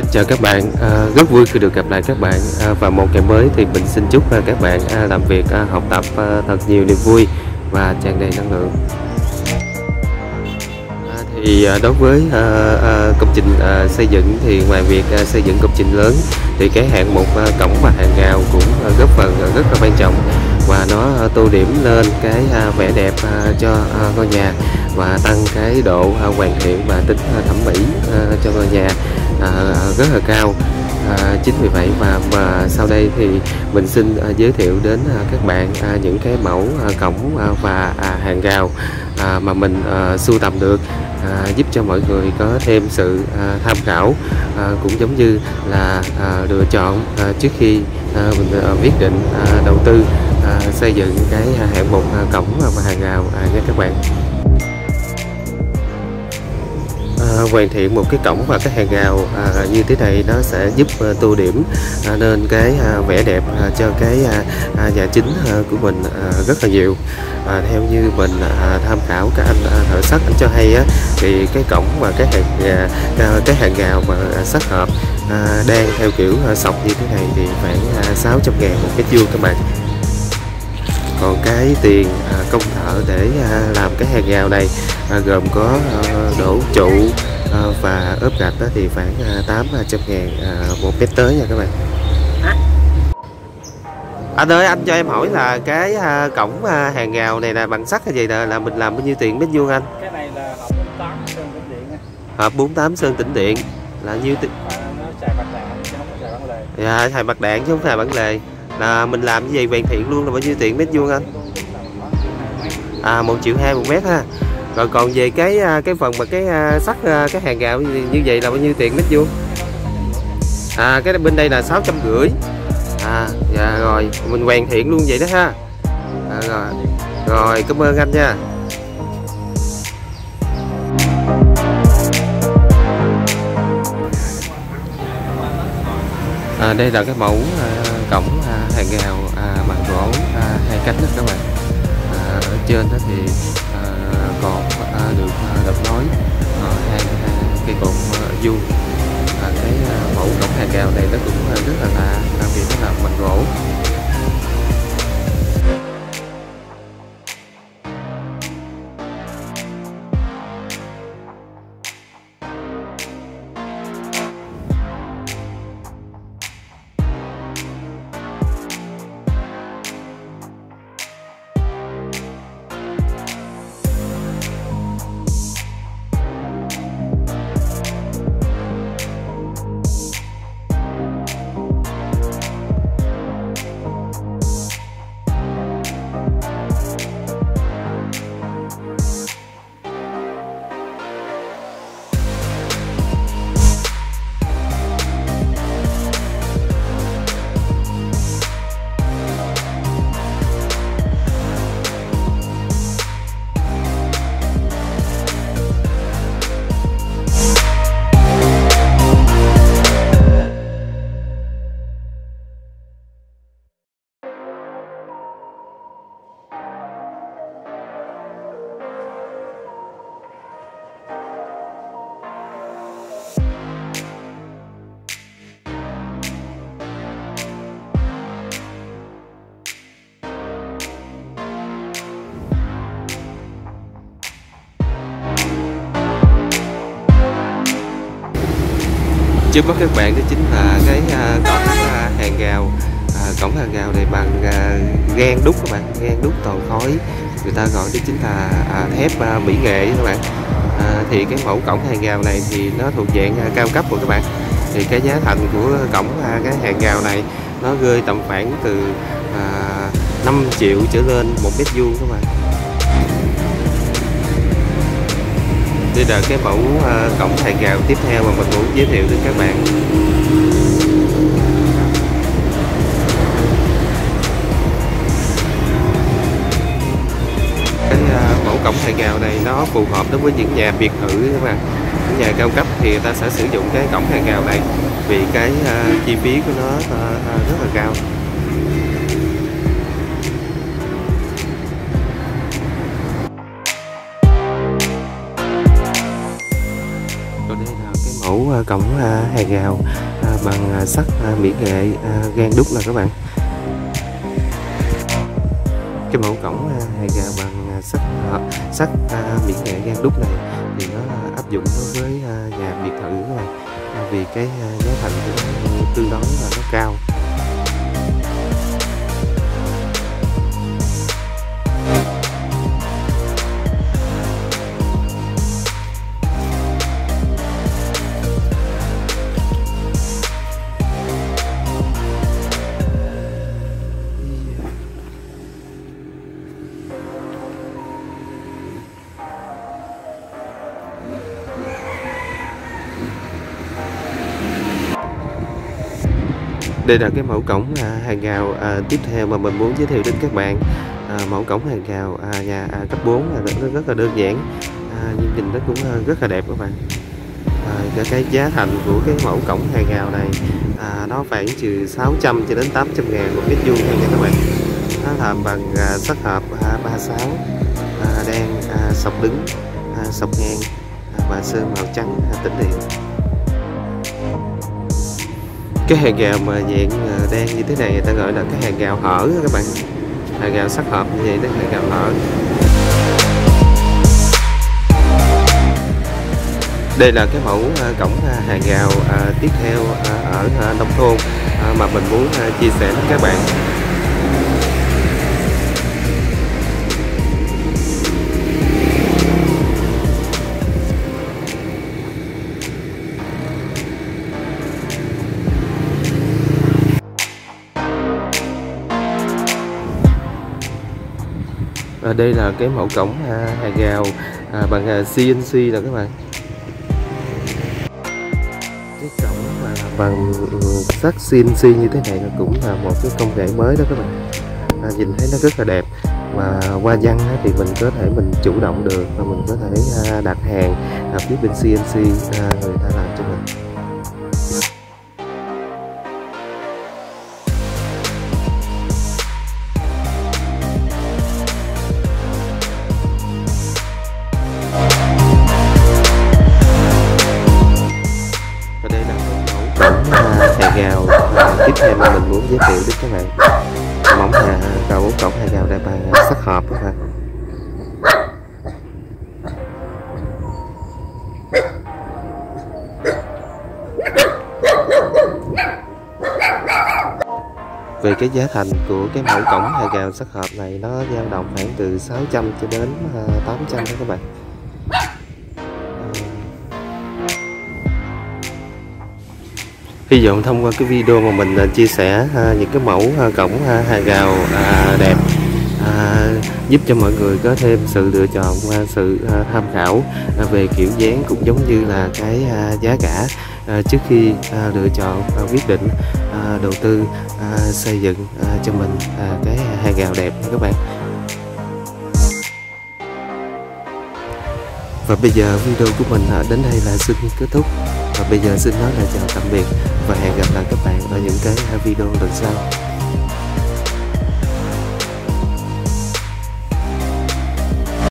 Xin chào các bạn, rất vui khi được gặp lại các bạn. Và một ngày mới thì mình xin chúc các bạn làm việc, học tập thật nhiều niềm vui và tràn đầy năng lượng. Thì đối với công trình xây dựng thì ngoài việc xây dựng công trình lớn thì cái hạng mục cổng và hàng rào cũng góp phần rất là quan trọng, và nó tô điểm lên cái vẻ đẹp cho ngôi nhà và tăng cái độ hoàn thiện và tính thẩm mỹ cho ngôi nhà rất là cao. Chính vì vậy mà sau đây thì mình xin giới thiệu đến các bạn những cái mẫu cổng và hàng rào mà mình sưu tầm được, giúp cho mọi người có thêm sự tham khảo, cũng giống như là lựa chọn trước khi mình quyết định đầu tư xây dựng cái hạng mục cổng và hàng rào nha các bạn. Hoàn thiện một cái cổng và cái hàng rào như thế này nó sẽ giúp tô điểm nên cái vẻ đẹp cho cái nhà chính của mình rất là nhiều. Theo như mình tham khảo các anh thợ sắt cho hay á, thì cái cổng và cái hàng rào mà sắt hợp đang theo kiểu sọc như thế này thì khoảng 600.000 một cái vuông các bạn. Còn cái tiền công thợ để làm cái hàng rào này gồm có đổ trụ và ốp gạch thì khoảng 800.000 một mét tới nha các bạn. Anh ơi, anh cho em hỏi là cái cổng hàng rào này là bằng sắt hay gì nè, là mình làm bao nhiêu tiền mét vuông anh? Cái này là hộp 48 sơn tĩnh điện. Hộp 48 sơn tĩnh điện là nhiêu tiền? Nó xài bạc đạn chứ không xài bản lề. Dạ, xài bạc đạn chứ không xài bản lề. Là mình làm như vậy hoàn thiện luôn là bao nhiêu tiền mét vuông anh? 1,2 triệu một mét ha. Rồi còn về cái phần mà cái sắt, cái hàng rào như vậy là bao nhiêu tiền mét vuông? Cái bên đây là 650. Dạ rồi, mình hoàn thiện luôn vậy đó ha. Rồi, cảm ơn anh nha. Đây là cái mẫu cổng hàng rào bằng gỗ 2 cánh đó các bạn. Ở trên đó thì cột được đập nối hai cây cột vuông. Cái mẫu cổng hàng rào này nó cũng rất là lạ, đặc biệt nó làm bằng gỗ. Trước mắt các bạn đó chính là cái cổng hàng rào này bằng gang đúc các bạn, gang đúc tồn khói, người ta gọi đó chính là thép mỹ nghệ các bạn. Thì cái mẫu cổng hàng rào này thì nó thuộc dạng cao cấp rồi các bạn. Thì cái giá thành của cổng cái hàng rào này nó rơi tầm khoảng từ 5 triệu trở lên một mét vuông các bạn. Đây là cái mẫu cổng hàng rào tiếp theo mà mình muốn giới thiệu đến các bạn. Cái mẫu cổng hàng rào này nó phù hợp đối với những nhà biệt thự các bạn. Những nhà cao cấp thì người ta sẽ sử dụng cái cổng hàng rào này vì cái chi phí của nó rất là cao. cổng hàng rào bằng sắt mỹ nghệ gang đúc nè các bạn. Cái mẫu cổng hàng rào bằng sắt mỹ nghệ gang đúc này thì nó áp dụng đối với nhà biệt thự các bạn, vì cái giá thành của nó tương đối là nó cao. Đây là cái mẫu cổng hàng rào tiếp theo mà mình muốn giới thiệu đến các bạn. Mẫu cổng hàng rào nhà cấp 4 là nó rất là đơn giản, nhưng nhìn nó cũng rất là đẹp các bạn. Cái giá thành của cái mẫu cổng hàng rào này nó khoảng trừ 600 cho đến 800 ngàn một mét vuông nha các bạn. Nó làm bằng sắt hợp 36 đang sọc đứng, sọc ngang và sơn màu trắng tĩnh điện. Cái hàng rào mà dạng đen như thế này người ta gọi là cái hàng rào hở các bạn. Hàng rào sắt hợp như vậy đó, hàng rào hở. Đây là cái mẫu cổng hàng rào tiếp theo ở nông thôn mà mình muốn chia sẻ với các bạn. Đây là cái mẫu cổng hàng rào bằng CNC là các bạn. Cái cổng mà bằng sắt CNC như thế này cũng là một cái công nghệ mới đó các bạn. Nhìn thấy nó rất là đẹp, mà qua văn thì mình có thể mình chủ động được và mình có thể đặt hàng phía bên CNC người ta làm cho mình. Tiếp theo mà mình muốn giới thiệu đến các bạn, mỏng cổng hàng rào bằng sắt hợp các bạn. Về cái giá thành của cái mẫu cổng hàng rào sắt hợp này nó dao động khoảng từ 600 cho đến 800 đó các bạn. Hy vọng thông qua cái video mà mình chia sẻ những cái mẫu cổng hàng rào đẹp giúp cho mọi người có thêm sự lựa chọn, sự tham khảo về kiểu dáng cũng giống như là cái giá cả trước khi lựa chọn và quyết định đầu tư xây dựng cho mình cái hàng rào đẹp nha các bạn. Và bây giờ video của mình đến đây là xin kết thúc. Và bây giờ xin nói là chào tạm biệt và hẹn gặp lại các bạn ở những cái video lần sau.